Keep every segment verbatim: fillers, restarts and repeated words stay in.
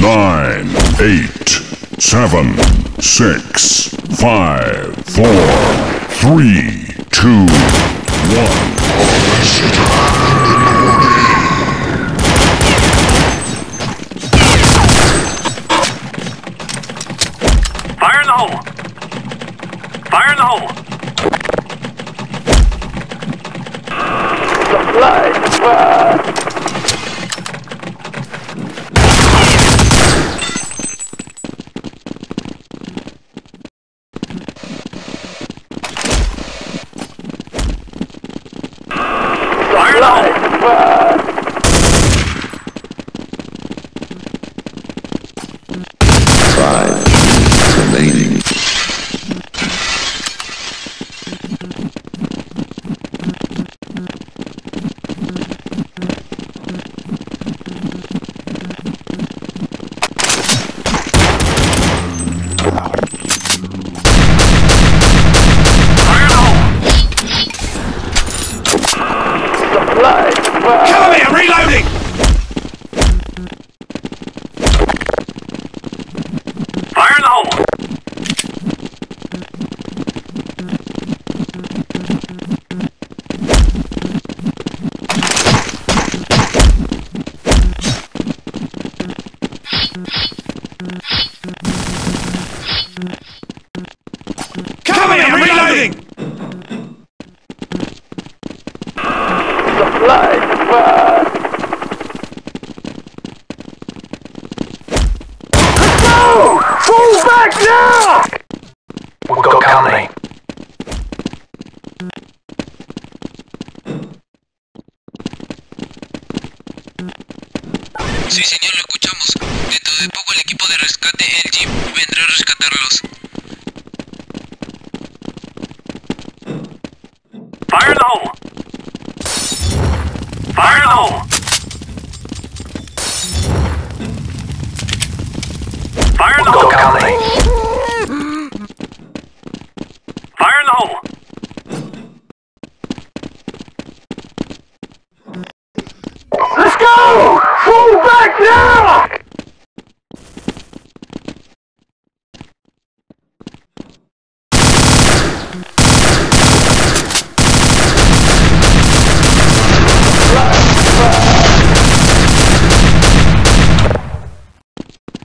nine, eight, seven, six, five, four, three, two, one. Fire in the hole! Fire in the hole! Supply! Sí, señor, lo escuchamos. Dentro de poco el equipo de rescate L G vendrá a rescatarlos. Fire in the hole! Fire in the hole! Fire in the hole! Fire in the hole! Let's go! Move back now!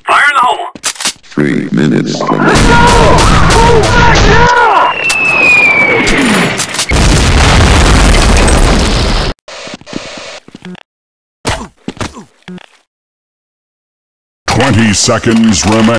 Fire in the hole! Three minutes left. Let's go! Move back now! twenty seconds remain.